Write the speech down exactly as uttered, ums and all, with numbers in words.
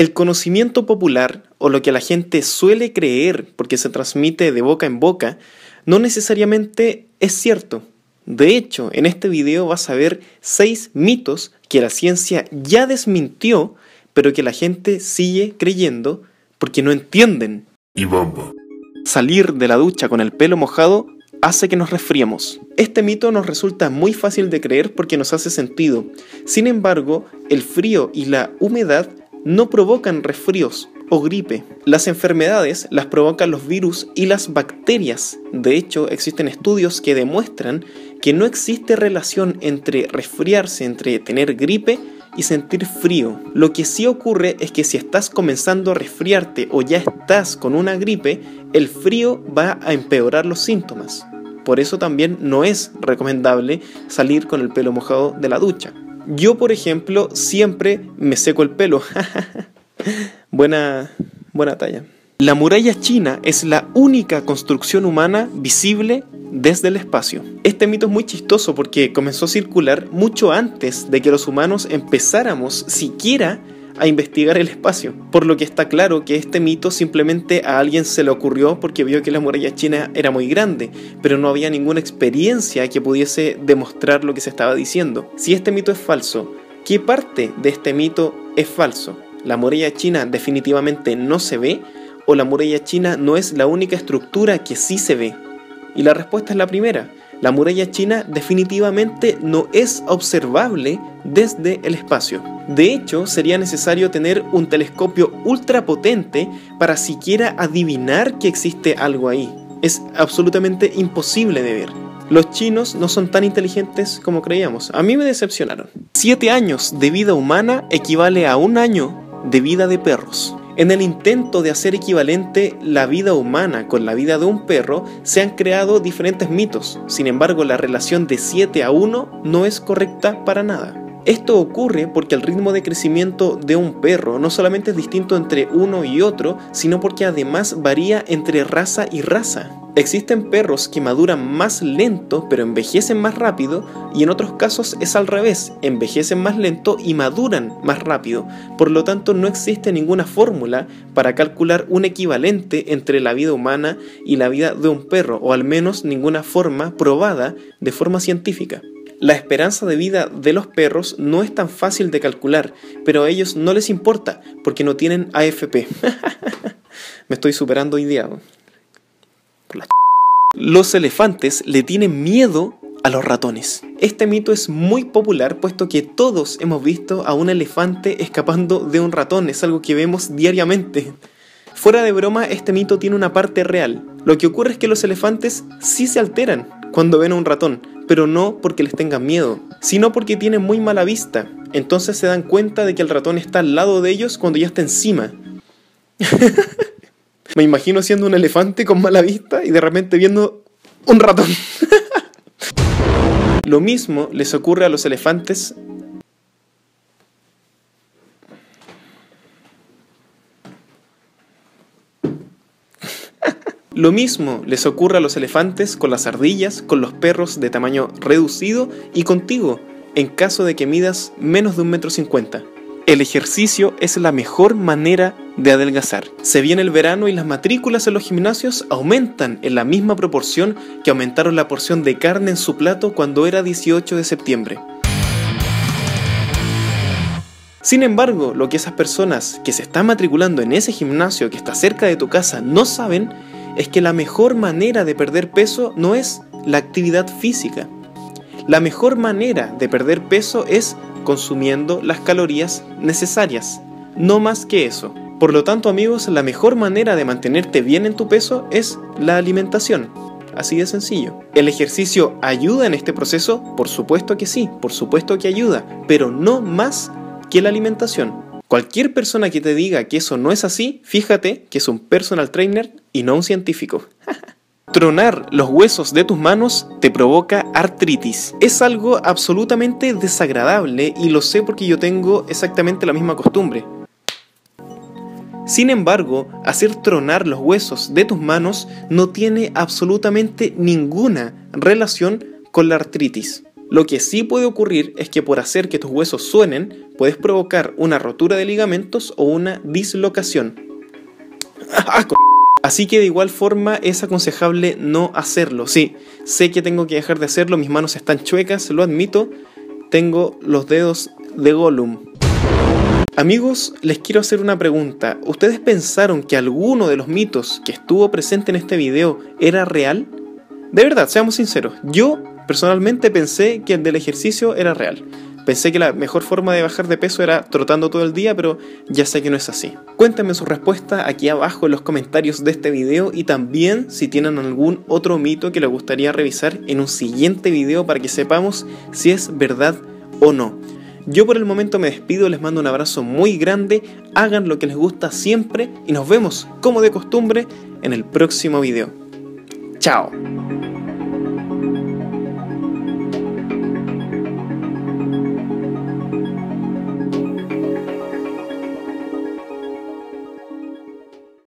El conocimiento popular, o lo que la gente suele creer porque se transmite de boca en boca, no necesariamente es cierto. De hecho, en este video vas a ver seis mitos que la ciencia ya desmintió, pero que la gente sigue creyendo porque no entienden. Y bomba. Salir de la ducha con el pelo mojado hace que nos resfriemos. Este mito nos resulta muy fácil de creer porque nos hace sentido. Sin embargo, el frío y la humedad no provocan resfríos o gripe. Las enfermedades las provocan los virus y las bacterias. De hecho, existen estudios que demuestran que no existe relación entre resfriarse, entre tener gripe y sentir frío. Lo que sí ocurre es que si estás comenzando a resfriarte o ya estás con una gripe, el frío va a empeorar los síntomas. Por eso también no es recomendable salir con el pelo mojado de la ducha. Yo, por ejemplo, siempre me seco el pelo. Buena, buena talla. La muralla china es la única construcción humana visible desde el espacio. Este mito es muy chistoso porque comenzó a circular mucho antes de que los humanos empezáramos siquiera a investigar el espacio. Por lo que está claro que este mito simplemente a alguien se le ocurrió porque vio que la muralla china era muy grande, pero no había ninguna experiencia que pudiese demostrar lo que se estaba diciendo. Si este mito es falso, ¿qué parte de este mito es falso? ¿La muralla china definitivamente no se ve? ¿O la muralla china no es la única estructura que sí se ve? Y la respuesta es la primera. La muralla china definitivamente no es observable desde el espacio. De hecho, sería necesario tener un telescopio ultrapotente para siquiera adivinar que existe algo ahí. Es absolutamente imposible de ver. Los chinos no son tan inteligentes como creíamos. A mí me decepcionaron. Siete años de vida humana equivale a un año de vida de perros. En el intento de hacer equivalente la vida humana con la vida de un perro, se han creado diferentes mitos. Sin embargo, la relación de siete a uno no es correcta para nada. Esto ocurre porque el ritmo de crecimiento de un perro no solamente es distinto entre uno y otro, sino porque además varía entre raza y raza. Existen perros que maduran más lento pero envejecen más rápido, y en otros casos es al revés, envejecen más lento y maduran más rápido. Por lo tanto, no existe ninguna fórmula para calcular un equivalente entre la vida humana y la vida de un perro, o al menos ninguna forma probada de forma científica. La esperanza de vida de los perros no es tan fácil de calcular, pero a ellos no les importa porque no tienen A F P. Me estoy superando hoy día. Los elefantes le tienen miedo a los ratones. Este mito es muy popular puesto que todos hemos visto a un elefante escapando de un ratón, es algo que vemos diariamente. Fuera de broma, este mito tiene una parte real. Lo que ocurre es que los elefantes sí se alteran cuando ven a un ratón, pero no porque les tengan miedo, sino porque tienen muy mala vista. Entonces se dan cuenta de que el ratón está al lado de ellos cuando ya está encima. Me imagino siendo un elefante con mala vista y de repente viendo un ratón. Lo mismo les ocurre a los elefantes. Lo mismo les ocurre a los elefantes con las ardillas, con los perros de tamaño reducido y contigo, en caso de que midas menos de un metro cincuenta. El ejercicio es la mejor manera de adelgazar. Se viene el verano y las matrículas en los gimnasios aumentan en la misma proporción que aumentaron la porción de carne en su plato cuando era dieciocho de septiembre. Sin embargo, lo que esas personas que se están matriculando en ese gimnasio que está cerca de tu casa no saben es que la mejor manera de perder peso no es la actividad física. La mejor manera de perder peso es consumiendo las calorías necesarias, no más que eso. Por lo tanto, amigos, la mejor manera de mantenerte bien en tu peso es la alimentación, así de sencillo. ¿El ejercicio ayuda en este proceso? Por supuesto que sí, por supuesto que ayuda, pero no más que la alimentación. Cualquier persona que te diga que eso no es así, fíjate que es un personal trainer y no un científico. Tronar los huesos de tus manos te provoca artritis. Es algo absolutamente desagradable y lo sé porque yo tengo exactamente la misma costumbre. Sin embargo, hacer tronar los huesos de tus manos no tiene absolutamente ninguna relación con la artritis. Lo que sí puede ocurrir es que por hacer que tus huesos suenen, puedes provocar una rotura de ligamentos o una dislocación. Así que de igual forma es aconsejable no hacerlo. Sí, sé que tengo que dejar de hacerlo, mis manos están chuecas, lo admito. Tengo los dedos de Gollum. Amigos, les quiero hacer una pregunta. ¿Ustedes pensaron que alguno de los mitos que estuvo presente en este video era real? De verdad, seamos sinceros. Yo, personalmente, pensé que el del ejercicio era real. Pensé que la mejor forma de bajar de peso era trotando todo el día, pero ya sé que no es así. Cuéntame su respuesta aquí abajo en los comentarios de este video y también si tienen algún otro mito que les gustaría revisar en un siguiente video para que sepamos si es verdad o no. Yo por el momento me despido, les mando un abrazo muy grande, hagan lo que les gusta siempre y nos vemos, como de costumbre, en el próximo video. ¡Chao!